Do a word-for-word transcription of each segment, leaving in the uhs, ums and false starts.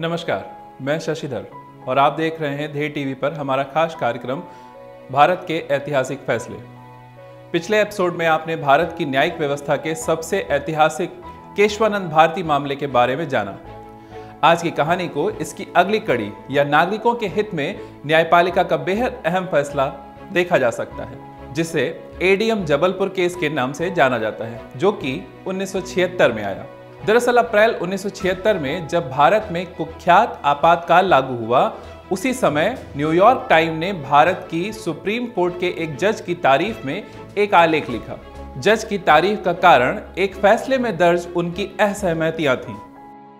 नमस्कार, मैं शशिधर और आप देख रहे हैं धे टीवी पर हमारा खास कार्यक्रम भारत के ऐतिहासिक फैसले। पिछले एपिसोड में आपने भारत की न्यायिक व्यवस्था के सबसे ऐतिहासिक केशवानंद भारती मामले के बारे में जाना। आज की कहानी को इसकी अगली कड़ी या नागरिकों के हित में न्यायपालिका का बेहद अहम फैसला देखा जा सकता है, जिसे एडीएम जबलपुर केस के नाम से जाना जाता है, जो कि उन्नीस सौ छिहत्तर में आया। दरअसल अप्रैल उन्नीस सौ छिहत्तर में जब भारत में कुख्यात आपातकाल लागू हुआ, उसी समय न्यूयॉर्क टाइम ने भारत की सुप्रीम कोर्ट के एक जज की तारीफ में एक आलेख लिखा। जज की तारीफ का कारण एक फैसले में दर्ज उनकी असहमतियां थीं।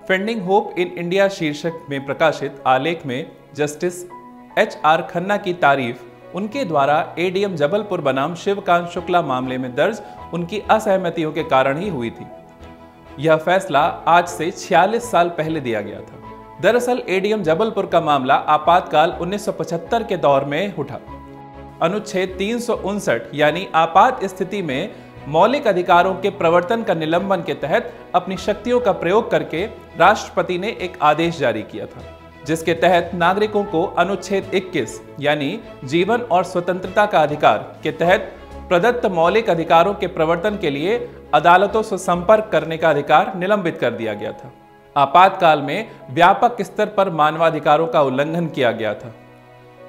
फेंडिंग होप इन इंडिया शीर्षक में प्रकाशित आलेख में जस्टिस एच आर खन्ना की तारीफ उनके द्वारा एडीएम जबलपुर बनाम शिवकांत शुक्ला मामले में दर्ज उनकी असहमतियों के कारण ही हुई थी। यह फैसला आज से छियालीस साल पहले दिया गया था। दरअसल एडीएम जबलपुर का मामला आपातकाल उन्नीस सौ पचहत्तर के दौर में उठा। अनुच्छेद तीन सौ उनसठ यानी आपात स्थिति में मौलिक अधिकारों के प्रवर्तन का निलंबन के तहत अपनी शक्तियों का प्रयोग करके राष्ट्रपति ने एक आदेश जारी किया था, जिसके तहत नागरिकों को अनुच्छेद इक्कीस यानी जीवन और स्वतंत्रता का अधिकार के तहत प्रदत्त मौलिक अधिकारों के प्रवर्तन के लिए अदालतों से संपर्क करने का अधिकार निलंबित कर दिया गया था। आपातकाल में व्यापक स्तर पर मानवाधिकारों का उल्लंघन किया गया था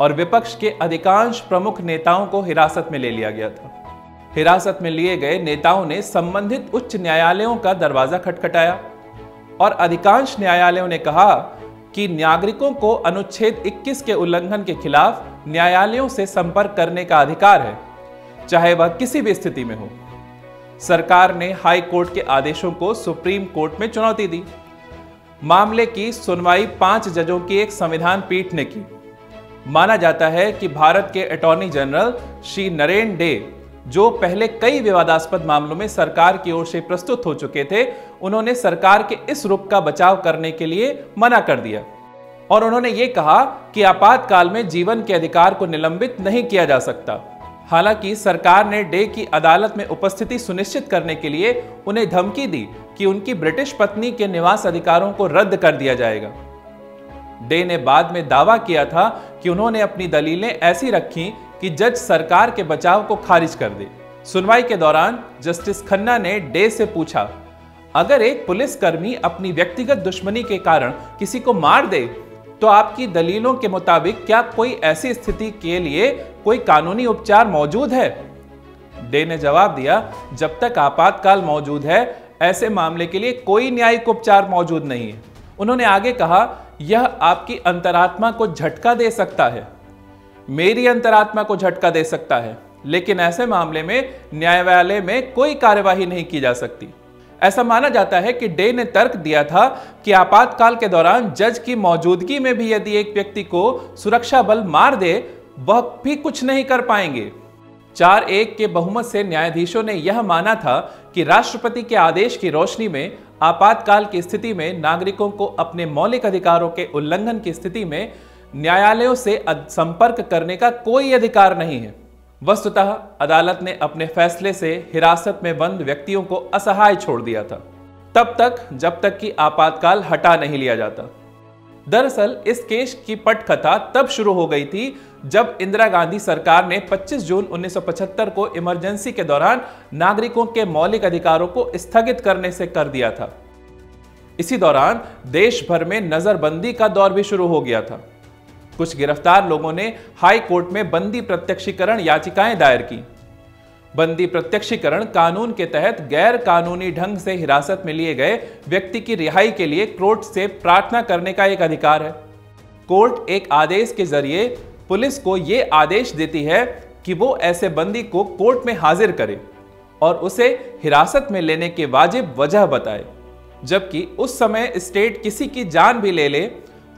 और विपक्ष के अधिकांश प्रमुख नेताओं को हिरासत में ले लिया गया था। हिरासत में लिए गए नेताओं ने संबंधित उच्च न्यायालयों का दरवाजा खटखटाया और अधिकांश न्यायालयों ने कहा कि नागरिकों को अनुच्छेद इक्कीस के उल्लंघन के खिलाफ न्यायालयों से संपर्क करने का अधिकार है, चाहे वह किसी भी स्थिति में हो। सरकार ने हाई कोर्ट के आदेशों को सुप्रीम कोर्ट में चुनौती दी। मामले की सुनवाई पांच जजों की एक संविधान पीठ ने की। माना जाता है कि भारत के अटॉर्नी जनरल श्री नरेंद्र देव, जो पहले कई विवादास्पद मामलों में सरकार की ओर से प्रस्तुत हो चुके थे, उन्होंने सरकार के इस रुख का बचाव करने के लिए मना कर दिया और उन्होंने ये कहा कि आपातकाल में जीवन के अधिकार को निलंबित नहीं किया जा सकता। हालांकि सरकार ने डे की अदालत में उपस्थिति सुनिश्चित करने के लिए उन्हें धमकी दी कि उनकी ब्रिटिश पत्नी के निवास अधिकारों को रद्द कर दिया जाएगा। डे ने बाद में दावा किया था कि उन्होंने अपनी दलीलें ऐसी रखीं कि जज सरकार के बचाव को खारिज कर दे। सुनवाई के दौरान जस्टिस खन्ना ने डे से पूछा, अगर एक पुलिसकर्मी अपनी व्यक्तिगत दुश्मनी के कारण किसी को मार दे तो आपकी दलीलों के मुताबिक क्या कोई ऐसी स्थिति के लिए कोई कानूनी उपचार मौजूद है? डे ने जवाब दिया, जब तक आपातकाल मौजूद है ऐसे मामले के लिए कोई न्यायिक उपचार मौजूद नहीं है। उन्होंने आगे कहा, यह आपकी अंतरात्मा को झटका दे सकता है, मेरी अंतरात्मा को झटका दे सकता है, लेकिन ऐसे मामले में न्यायालय में कोई कार्यवाही नहीं की जा सकती। ऐसा माना जाता है कि डे ने तर्क दिया था कि आपातकाल के दौरान जज की मौजूदगी में भी यदि एक व्यक्ति को सुरक्षा बल मार दे, वह भी कुछ नहीं कर पाएंगे। चार एक के बहुमत से न्यायाधीशों ने यह माना था कि राष्ट्रपति के आदेश की रोशनी में आपातकाल की स्थिति में नागरिकों को अपने मौलिक अधिकारों के उल्लंघन की स्थिति में न्यायालयों से संपर्क करने का कोई अधिकार नहीं है। वस्तुतः अदालत ने अपने फैसले से हिरासत में बंद व्यक्तियों को असहाय छोड़ दिया था, तब तक जब तक कि आपातकाल हटा नहीं लिया जाता। दरअसल इस केस की पटकथा तब शुरू हो गई थी जब इंदिरा गांधी सरकार ने पच्चीस जून उन्नीस सौ पचहत्तर को इमरजेंसी के दौरान नागरिकों के मौलिक अधिकारों को स्थगित करने से कर दिया था। इसी दौरान देश भर में नजरबंदी का दौर भी शुरू हो गया था। कुछ गिरफ्तार लोगों ने हाई कोर्ट में बंदी प्रत्यक्षीकरण याचिकाएं दायर की। बंदी प्रत्यक्षीकरण कानून के तहत गैर कानूनी ढंग से हिरासत में लिए गए व्यक्ति की रिहाई के लिए कोर्ट से प्रार्थना करने का एक अधिकार है। कोर्ट एक आदेश के जरिए पुलिस को यह आदेश देती है कि वो ऐसे बंदी को कोर्ट में हाजिर करे और उसे हिरासत में लेने के वाजिब वजह बताए। जबकि उस समय स्टेट किसी की जान भी ले ले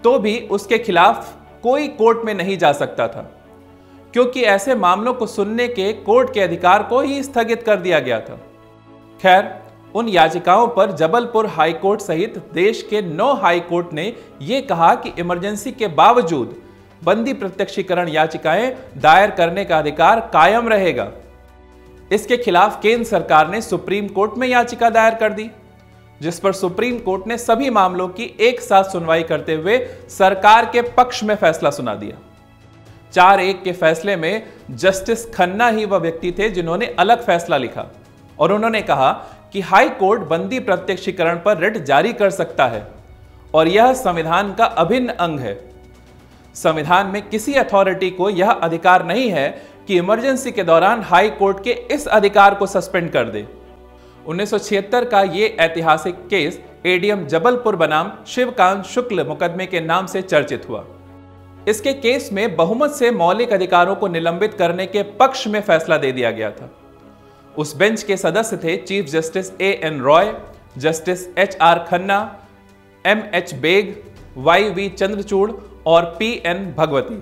तो भी उसके खिलाफ कोई कोर्ट में नहीं जा सकता था, क्योंकि ऐसे मामलों को सुनने के कोर्ट के अधिकार को ही स्थगित कर दिया गया था। खैर, उन याचिकाओं पर जबलपुर हाई कोर्ट सहित देश के नौ हाई कोर्ट ने यह कहा कि इमरजेंसी के बावजूद बंदी प्रत्यक्षीकरण याचिकाएं दायर करने का अधिकार कायम रहेगा। इसके खिलाफ केंद्र सरकार ने सुप्रीम कोर्ट में याचिका दायर कर दी। जिस पर सुप्रीम कोर्ट ने सभी मामलों की एक साथ सुनवाई करते हुए सरकार के पक्ष में फैसला सुना दिया। चार एक के फैसले में जस्टिस खन्ना ही वह व्यक्ति थे जिन्होंने अलग फैसला लिखा और उन्होंने कहा कि हाई कोर्ट बंदी प्रत्यक्षीकरण पर रिट जारी कर सकता है और यह संविधान का अभिन्न अंग है। संविधान में किसी अथॉरिटी को यह अधिकार नहीं है कि इमरजेंसी के दौरान हाई कोर्ट के इस अधिकार को सस्पेंड कर दे। उन्नीस सौ छिहत्तर का ये ऐतिहासिक केस एडीएम जबलपुर बनाम शिवकांत शुक्ला मुकदमे के नाम से चर्चित हुआ। इसके केस में बहुमत से मौलिक अधिकारों को निलंबित करने के पक्ष में फैसला दे दिया गया था। उस बेंच के सदस्य थे chief justice A N Ray, justice H R Khanna, M H Beg, Y V Chandrachud और पी एन भगवती।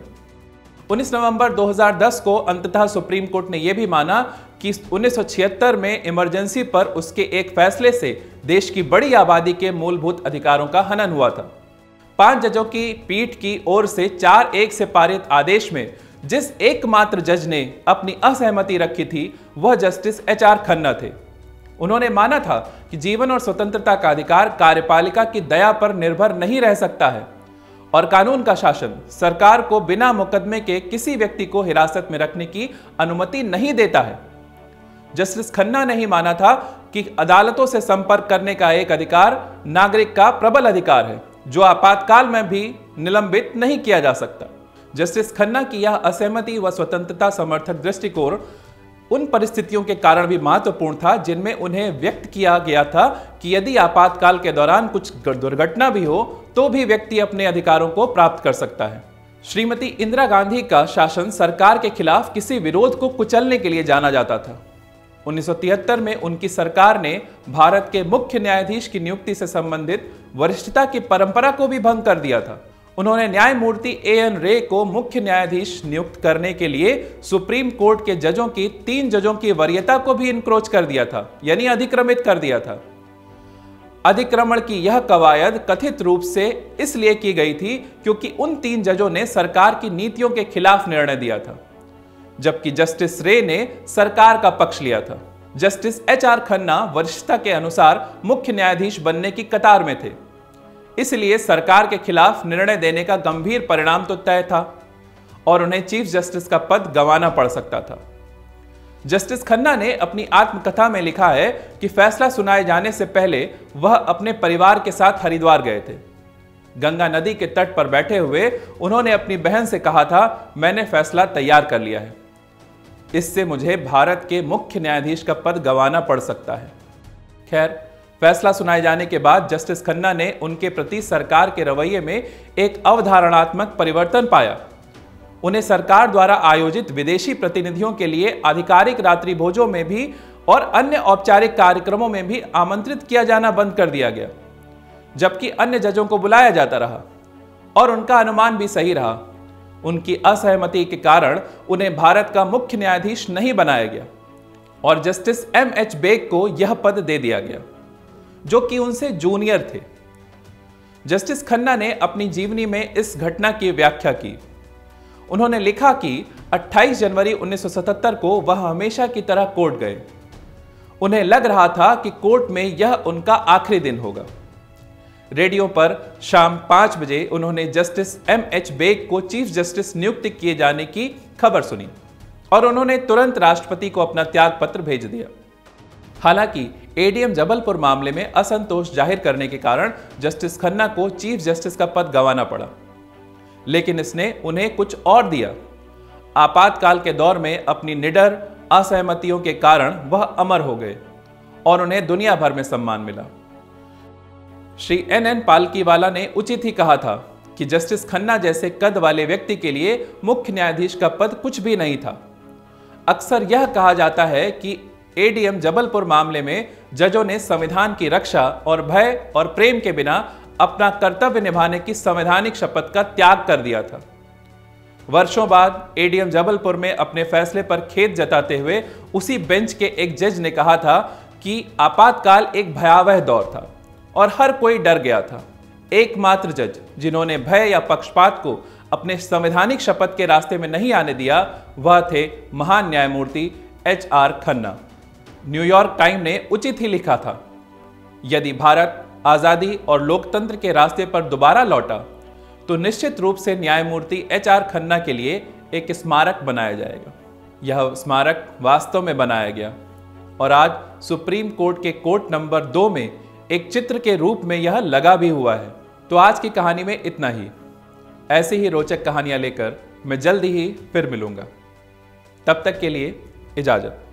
उन्नीस नवंबर दो हज़ार दस को अंततः सुप्रीम कोर्ट ने यह भी माना कि उन्नीस सौ छिहत्तर में इमरजेंसी पर उसके एक फैसले से देश की बड़ी आबादी के मूलभूत अधिकारों का हनन हुआ था। पांच जजों की पीठ की ओर से चार एक से पारित आदेश में जिस एकमात्र जज ने अपनी असहमति रखी थी वह जस्टिस एच आर खन्ना थे। उन्होंने माना था कि जीवन और स्वतंत्रता का अधिकार कार्यपालिका की दया पर निर्भर नहीं रह सकता है और कानून का शासन सरकार को बिना मुकदमे के किसी व्यक्ति को हिरासत में रखने की अनुमति नहीं देता है। जस्टिस खन्ना ने ही माना था कि अदालतों से संपर्क करने का एक अधिकार नागरिक का प्रबल अधिकार है जो आपातकाल में भी निलंबित नहीं किया जा सकता। जस्टिस खन्ना की यह असहमति व स्वतंत्रता समर्थक दृष्टिकोण उन परिस्थितियों के कारण भी महत्वपूर्ण था जिनमें उन्हें व्यक्त किया गया था कि यदि आपातकाल के दौरान कुछ दुर्घटना भी हो तो भी व्यक्ति अपने अधिकारों को प्राप्त कर सकता है। श्रीमती इंदिरा गांधी का शासन सरकार के खिलाफ किसी विरोध को कुचलने के लिए जाना जाता था। उन्नीस सौ तिहत्तर में उनकी सरकार ने भारत के मुख्य न्यायाधीश की नियुक्ति से संबंधित वरिष्ठता की परंपरा को भी भंग कर दिया था। उन्होंने न्यायमूर्ति ए एन रे को मुख्य न्यायाधीश नियुक्त करने के लिए सुप्रीम कोर्ट के जजों की तीन जजों की वरीयता को भी इनक्रोच कर दिया था, यानी अधिक्रमित कर दिया था। अधिक्रमण की यह कवायद कथित रूप से इसलिए की गई थी क्योंकि उन तीन जजों ने सरकार की नीतियों के खिलाफ निर्णय दिया था, जबकि जस्टिस रे ने सरकार का पक्ष लिया था। जस्टिस एच आर खन्ना वरिष्ठता के अनुसार मुख्य न्यायाधीश बनने की कतार में थे, इसलिए सरकार के खिलाफ निर्णय देने का गंभीर परिणाम तो तय था और उन्हें चीफ जस्टिस का पद गंवाना पड़ सकता था। जस्टिस खन्ना ने अपनी आत्मकथा में लिखा है कि फैसला सुनाए जाने से पहले वह अपने परिवार के साथ हरिद्वार गए थे। गंगा नदी के तट पर बैठे हुए उन्होंने अपनी बहन से कहा था, मैंने फैसला तैयार कर लिया है, इससे मुझे भारत के मुख्य न्यायाधीश का पद गंवाना पड़ सकता है। खैर, फैसला सुनाए जाने के बाद जस्टिस खन्ना ने उनके प्रति सरकार के रवैये में एक अवधारणात्मक परिवर्तन पाया। उन्हें सरकार द्वारा आयोजित विदेशी प्रतिनिधियों के लिए आधिकारिक रात्रि भोजों में भी और अन्य औपचारिक कार्यक्रमों में भी आमंत्रित किया जाना बंद कर दिया गया, जबकि अन्य जजों को बुलाया जाता रहा और उनका अनुमान भी सही रहा। उनकी असहमति के कारण उन्हें भारत का मुख्य न्यायाधीश नहीं बनाया गया और जस्टिस एम एच बेग को यह पद दे दिया गया, जो कि उनसे जूनियर थे। जस्टिस खन्ना ने अपनी जीवनी में इस घटना की व्याख्या की। उन्होंने लिखा कि अट्ठाईस जनवरी उन्नीस सौ सतहत्तर को वह हमेशा की तरह कोर्ट गए। उन्हें लग रहा था कि कोर्ट में यह उनका आखिरी दिन होगा। रेडियो पर शाम पाँच बजे उन्होंने जस्टिस एम एच बेग को चीफ जस्टिस नियुक्त किए जाने की खबर सुनी और उन्होंने तुरंत राष्ट्रपति को अपना त्याग पत्र भेज दिया। हालांकि एडीएम जबलपुर मामले में असंतोष जाहिर करने के कारण जस्टिस खन्ना को चीफ जस्टिस का पद गंवाना पड़ा, लेकिन इसने उन्हें कुछ और दिया। आपातकाल के दौर में अपनी निडर असहमतियों के कारण वह अमर हो गए और उन्हें दुनिया भर में सम्मान मिला। श्री एनएन पालकीवाला ने उचित ही कहा था कि जस्टिस खन्ना जैसे कद वाले व्यक्ति के लिए मुख्य न्यायाधीश का पद कुछ भी नहीं था। अक्सर यह कहा जाता है कि एडीएम जबलपुर मामले में जजों ने संविधान की रक्षा और भय और प्रेम के बिना अपना कर्तव्य निभाने की संवैधानिक शपथ का त्याग कर दिया था। वर्षों बाद एडीएम जबलपुर में अपने फैसले पर खेद जताते हुए उसी बेंच के एक जज ने कहा था कि आपातकाल एक भयावह दौर था और हर कोई डर गया था। एकमात्र जज जिन्होंने भय या पक्षपात को अपने संवैधानिक शपथ के रास्ते में नहीं आने दिया वह थे महान न्यायमूर्ति H R Khanna. New York time ने उचित ही लिखा था, यदि भारत आज़ादी और लोकतंत्र के रास्ते पर दोबारा लौटा तो निश्चित रूप से न्यायमूर्ति एच आर खन्ना के लिए एक स्मारक बनाया जाएगा। यह स्मारक वास्तव में बनाया गया और आज सुप्रीम कोर्ट के कोर्ट नंबर दो में एक चित्र के रूप में यह लगा भी हुआ है। तो आज की कहानी में इतना ही। ऐसी ही रोचक कहानियां लेकर मैं जल्द ही फिर मिलूंगा। तब तक के लिए इजाज़त।